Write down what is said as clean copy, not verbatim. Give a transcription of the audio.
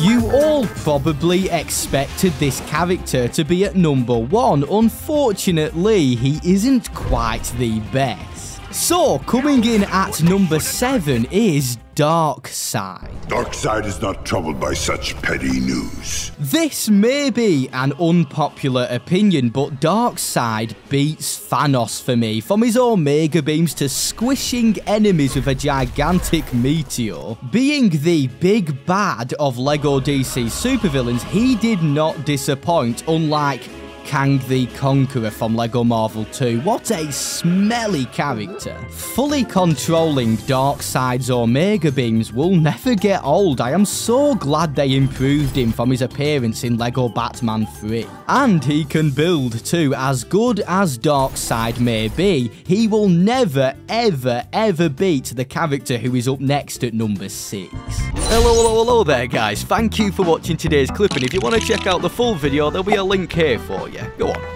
You all probably expected this character to be at number one. Unfortunately, he isn't quite the best. So, coming in at number 7 is Darkseid. Darkseid is not troubled by such petty news. This may be an unpopular opinion, but Darkseid beats Thanos for me. From his Omega beams to squishing enemies with a gigantic meteor, being the big bad of LEGO DC Supervillains, he did not disappoint, unlike Kang the Conqueror from LEGO Marvel 2. What a smelly character. Fully controlling Darkseid's Omega beams will never get old. I am so glad they improved him from his appearance in LEGO Batman 3. And he can build too. As good as Darkseid may be, he will never, ever beat the character who is up next at number 6. Hello there, guys. Thank you for watching today's clip, and if you want to check out the full video, there'll be a link here for you. Go on.